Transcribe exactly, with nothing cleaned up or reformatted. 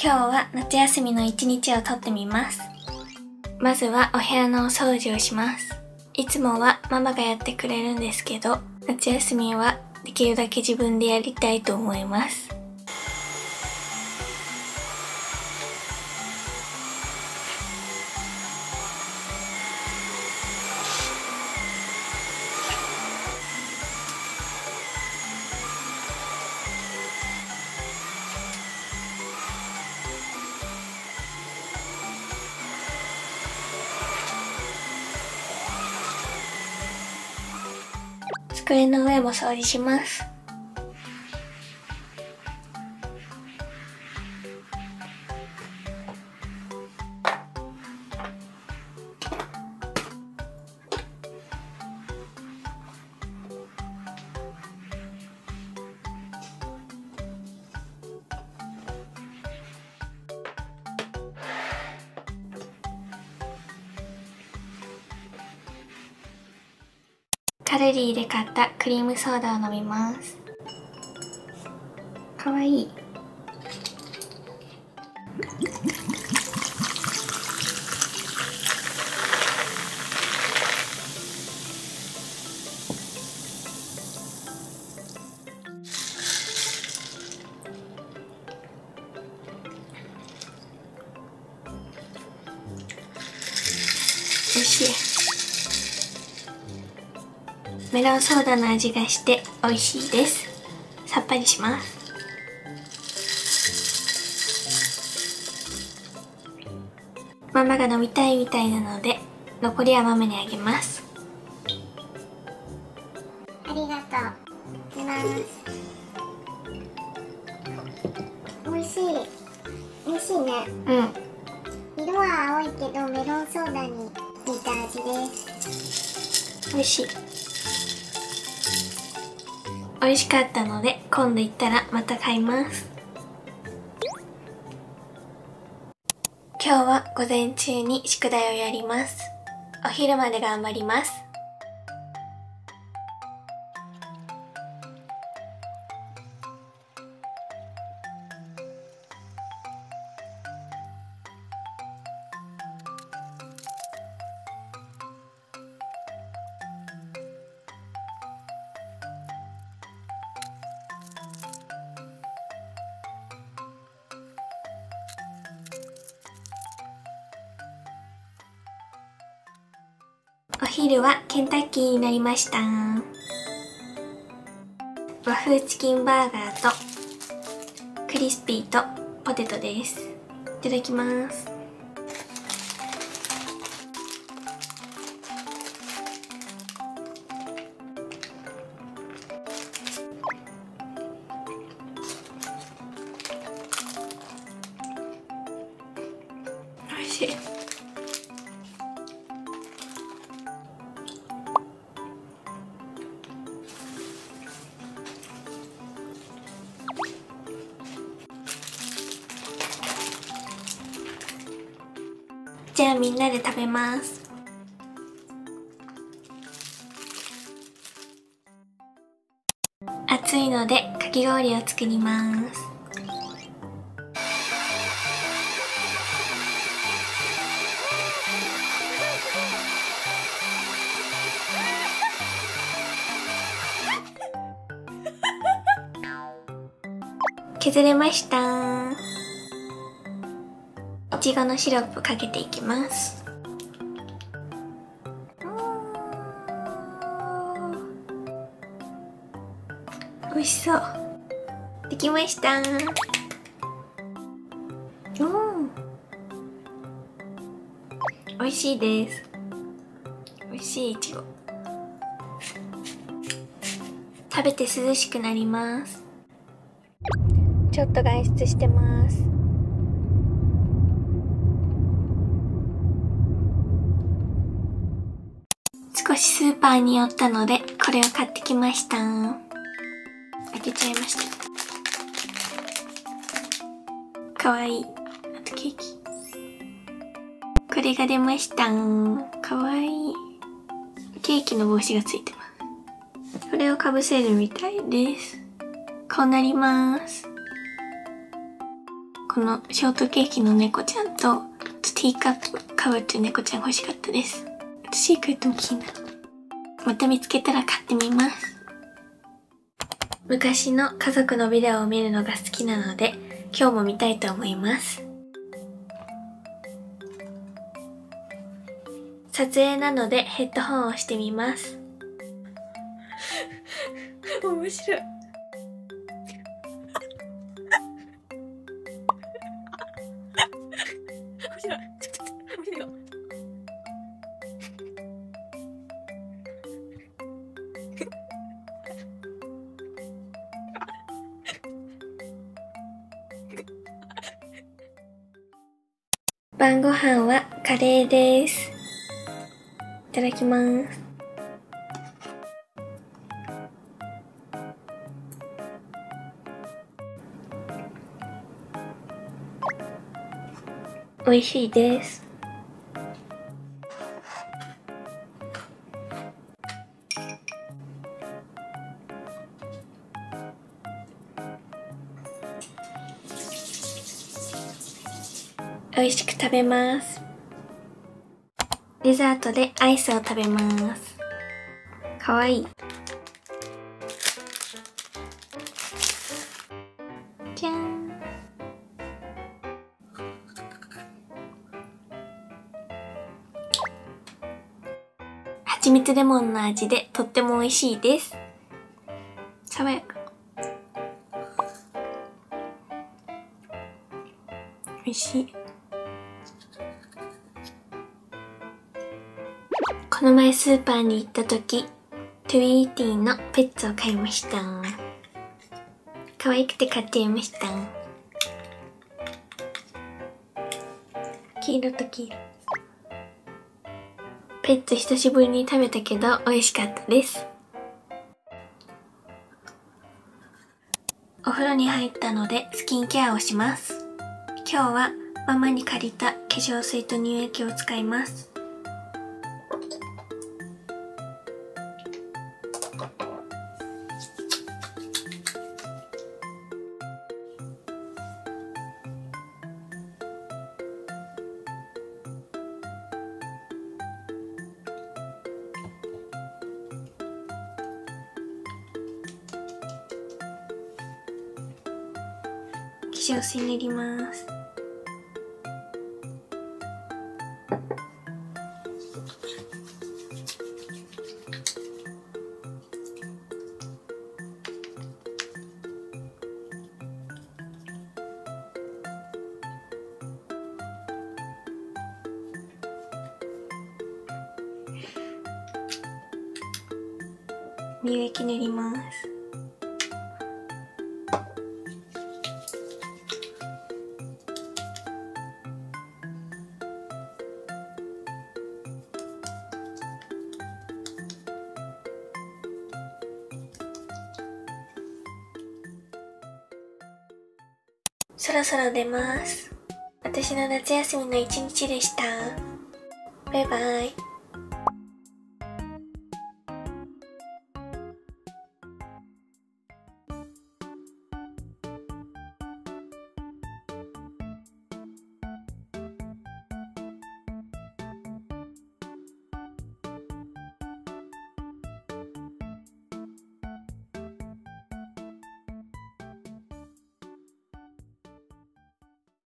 今日は夏休みの一日をとってみます。まずはお部屋のお掃除をします。いつもはママがやってくれるんですけど、夏休みはできるだけ自分でやりたいと思います。机の上も掃除します。カルディで買ったクリームソーダを飲みます。かわいい。おいしい。メロンソーダの味がして美味しいです。さっぱりします。ママが飲みたいみたいなので、残りはママにあげます。ありがとう。いただきます。美味しい。美味しいね。うん。色は青いけどメロンソーダに似た味です。美味しい。美味しかったので、今度行ったらまた買います。今日は午前中に宿題をやります。お昼まで頑張ります。お昼はケンタッキーになりました。和風チキンバーガーとクリスピーとポテトです。いただきます。おいしい。じゃあみんなで食べます。暑いのでかき氷を作ります。削れました。いちごのシロップかけていきます。美味しそう。できました。おいしいです。おいしいいちご。食べて涼しくなります。ちょっと外出してます。少しスーパーに寄ったので、これを買ってきました。開けちゃいました。かわいい。あとケーキ。これが出ました。かわいい。ケーキの帽子がついてます。これをかぶせるみたいです。こうなります。ここのショートケーキの猫ちゃんとティーカップかぶってる猫ちゃん欲しかったです。シークレットも気になる。また見つけたら買ってみます。昔の家族のビデオを見るのが好きなので今日も見たいと思います。撮影なのでヘッドホンをしてみます。面白い。晩ご飯はカレーです。いただきます。美味しいです。美味しく食べます。デザートでアイスを食べます。かわいい。じゃーん。はちみつレモンの味でとっても美味しいです。爽やか。美味しい。この前スーパーに行った時、トゥイーティーのペッツを買いました。可愛くて買っちゃいました。黄色と黄色。ペッツ久しぶりに食べたけど美味しかったです。お風呂に入ったのでスキンケアをします。今日はママに借りた化粧水と乳液を使います。化粧水塗ります。乳液塗ります。そろそろ出ます。私の夏休みの一日でした。バイバイ。